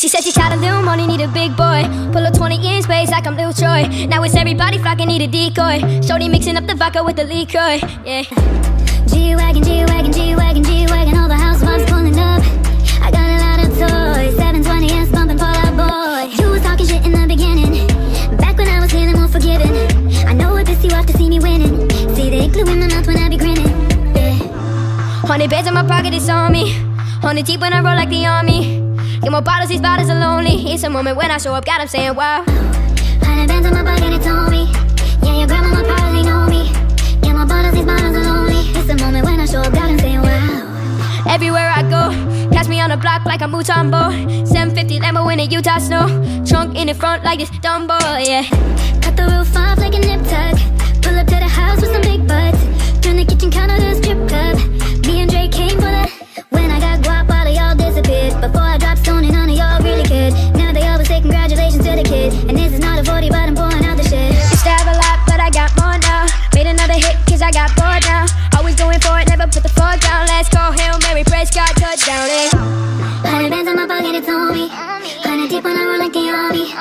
She said she tried a little money, need a big boy. Pull up 20-inch waist like I'm Lil Troy. Now it's everybody flocking, need a decoy. Shorty mixing up the vodka with the LaCroix. Yeah. G-Wagon, G-Wagon, G-Wagon, G-Wagon. All the housewives pulling up. I got a lot of toys. 720S bumping Fall Out Boy. You was talking shit in the beginning, back when I was feeling more forgiving. I know it pissed you off to see me winning. See the glue in my mouth when I be grinning. Yeah. 100 bands in my pocket, it's on me. 100 deep when I roll like the army. Get more bottles, these bottles are lonely. It's a moment when I show up, God, I'm saying wow. 100 bands on my pocket, it's on me. Yeah, your grandma would probably know me. Get more bottles, these bottles are lonely. It's a moment when I show up, God, I'm saying wow. Everywhere I go, catch me on the block like I'm Mutombo. 750 Lambo in the Utah snow. Trunk in the front like this Dumbo, yeah. Cut the roof off like a nip tuck. Pull up to the house with some big butts. Turn the kitchen counter to a strip club. Me and Dre came for that. When I got guap, all of y'all disappeared. Before I dropped stone and none of y'all really cared. Now they always say congratulations to the kid. And this is not a 40, but I'm pouring out the shit. Used to have a lot, but I got more now. Made another hit, cause I got bored now. Always going for it, never put the fork down. Let's go, Hail Mary, praise God, touchdown, eh? 100 bands on my pocket, it's on me. 100 deep when I roll like the army.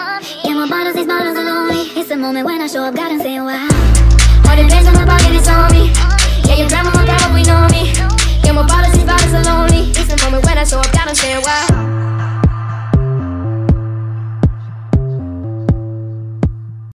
Get more bottles, these bottles are lonely. It's a moment when I show up, God, and say wow. 100 bands on my pocket, it's on me. Yeah, your grandma